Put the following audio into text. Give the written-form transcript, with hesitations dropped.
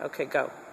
Okay, go.